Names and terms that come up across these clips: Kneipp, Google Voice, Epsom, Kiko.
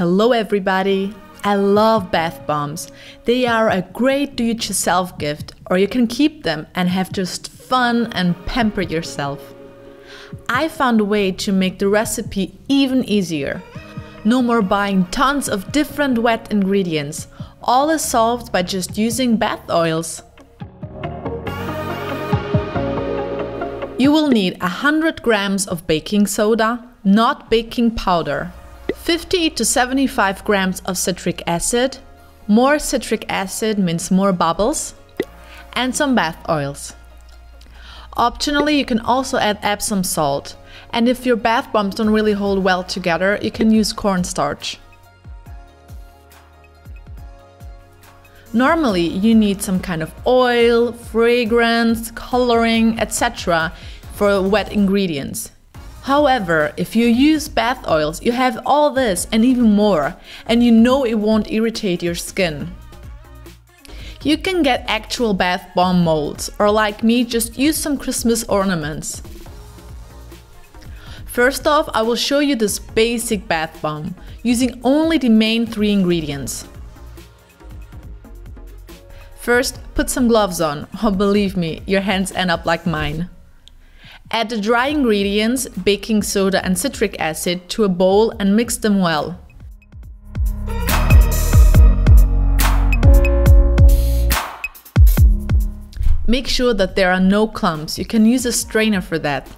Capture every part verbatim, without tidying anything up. Hello everybody! I love bath bombs. They are a great do-it-yourself gift, or you can keep them and have just fun and pamper yourself. I found a way to make the recipe even easier. No more buying tons of different wet ingredients. All is solved by just using bath oils. You will need one hundred grams of baking soda, not baking powder, fifty to seventy-five grams of citric acid, more citric acid means more bubbles, and some bath oils. Optionally, you can also add Epsom salt, and if your bath bombs don't really hold well together, you can use cornstarch. Normally, you need some kind of oil, fragrance, coloring, et cetera for wet ingredients. However, if you use bath oils, you have all this and even more, and you know it won't irritate your skin. You can get actual bath bomb molds, or like me, just use some Christmas ornaments. First off, I will show you this basic bath bomb, using only the main three ingredients. First, put some gloves on, or believe me, your hands end up like mine. Add the dry ingredients, baking soda and citric acid, to a bowl and mix them well. Make sure that there are no clumps, you can use a strainer for that.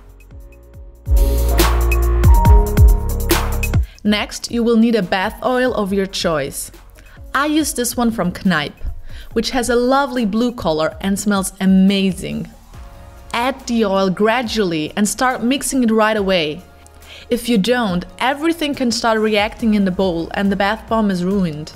Next, you will need a bath oil of your choice. I use this one from Kneipp, which has a lovely blue color and smells amazing. Add the oil gradually and start mixing it right away. If you don't, everything can start reacting in the bowl and the bath bomb is ruined.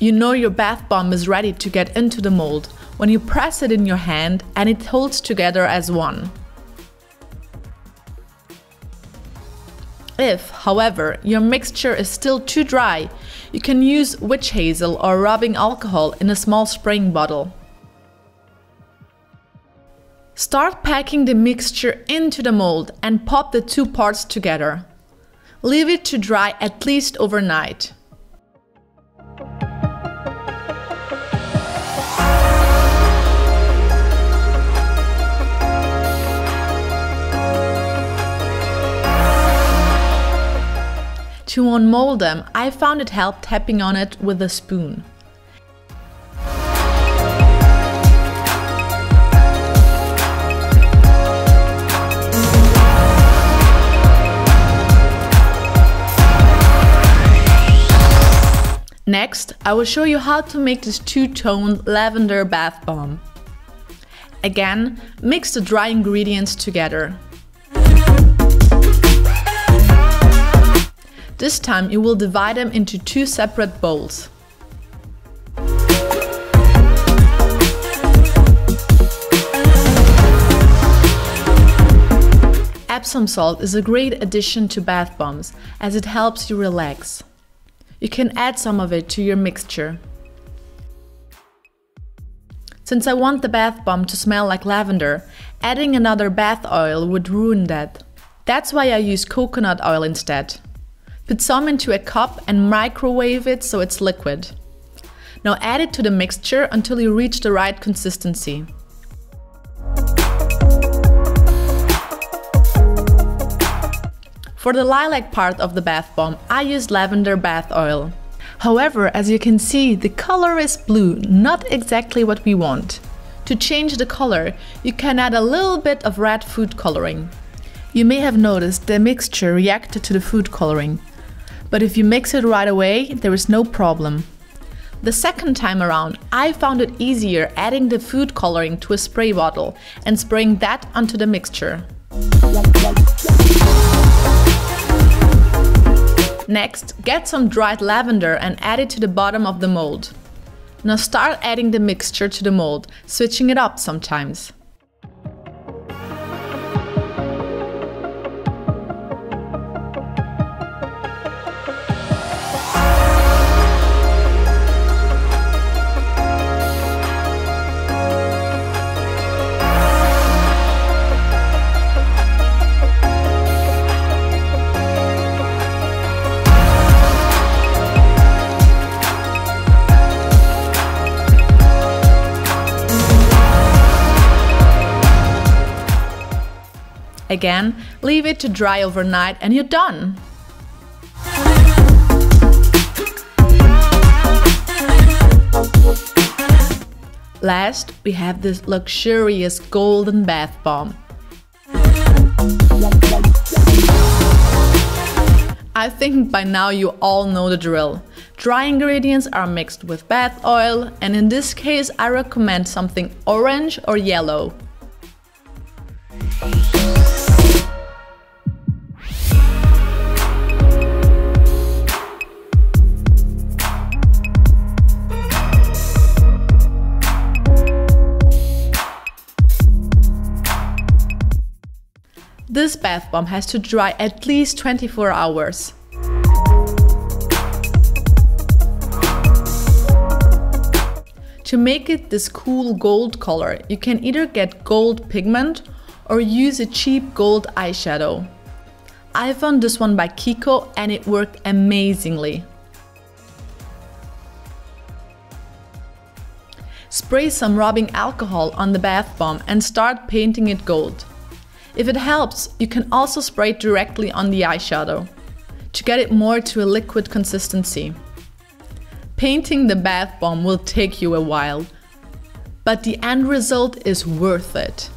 You know your bath bomb is ready to get into the mold when you press it in your hand and it holds together as one. If, however, your mixture is still too dry, you can use witch hazel or rubbing alcohol in a small spraying bottle. Start packing the mixture into the mold and pop the two parts together. Leave it to dry at least overnight. To unmold them, I found it helped tapping on it with a spoon. Next, I will show you how to make this two-toned lavender bath bomb. Again, mix the dry ingredients together. This time you will divide them into two separate bowls. Epsom salt is a great addition to bath bombs as it helps you relax. You can add some of it to your mixture. Since I want the bath bomb to smell like lavender, adding another bath oil would ruin that. That's why I use coconut oil instead. Put some into a cup and microwave it so it's liquid. Now add it to the mixture until you reach the right consistency. For the lilac part of the bath bomb, I used lavender bath oil. However, as you can see, the color is blue, not exactly what we want. To change the color, you can add a little bit of red food coloring. You may have noticed the mixture reacted to the food coloring. But if you mix it right away, there is no problem. The second time around, I found it easier adding the food coloring to a spray bottle and spraying that onto the mixture. Next, get some dried lavender and add it to the bottom of the mold. Now start adding the mixture to the mold, switching it up sometimes. Again, leave it to dry overnight and you're done! Last, we have this luxurious golden bath bomb. I think by now you all know the drill. Dry ingredients are mixed with bath oil, and in this case I recommend something orange or yellow. This bath bomb has to dry at least twenty-four hours. To make it this cool gold color, you can either get gold pigment or use a cheap gold eyeshadow. I found this one by Kiko and it worked amazingly. Spray some rubbing alcohol on the bath bomb and start painting it gold. If it helps, you can also spray it directly on the eyeshadow to get it more to a liquid consistency. Painting the bath bomb will take you a while, but the end result is worth it.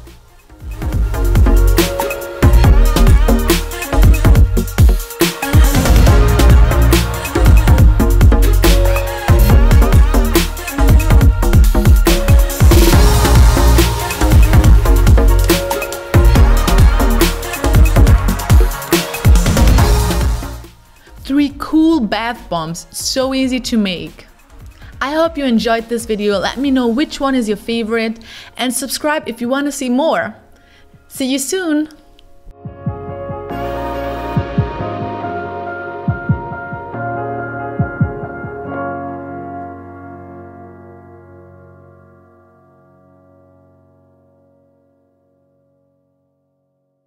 Three cool bath bombs, so easy to make. I hope you enjoyed this video. Let me know which one is your favorite and subscribe if you want to see more. See you soon!